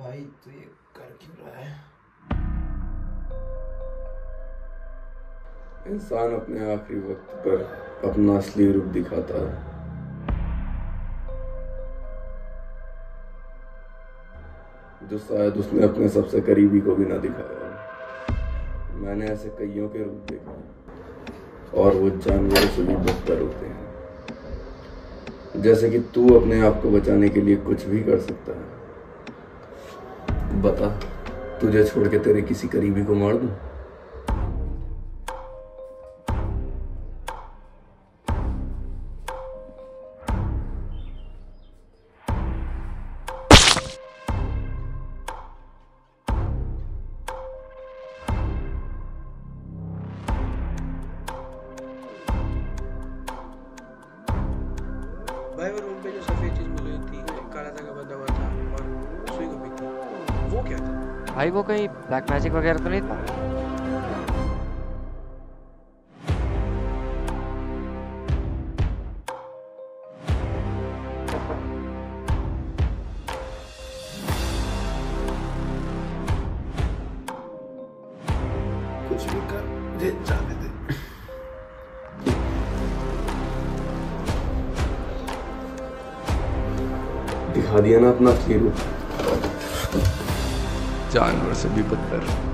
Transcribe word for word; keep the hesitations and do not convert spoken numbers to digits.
भाई तो ये कर क्यों रहा है? इंसान अपने आखिरी वक्त पर अपना असली रूप दिखाता है। जो शायद उसने अपने सबसे करीबी को भी ना दिखाया। मैंने ऐसे कईयों के रूप देखे और वो जानवरों से भी बदतर होते हैं। जैसे कि तू अपने आप को बचाने के लिए कुछ भी कर सकता है। बता, तुझे छोड़ के तेरे किसी करीबी को मार दूं? भाई वो रूम पे जो सफेद चीज मिली थी, काला सा का दवा था और सुई का भी था, वो क्या था? भाई वो कहीं ब्लैक मैजिक वगैरह तो नहीं था? कुछ भी कर दे, जाने दे। दिखा दिया ना अपना असली रूप, जानवर से भी बदतर।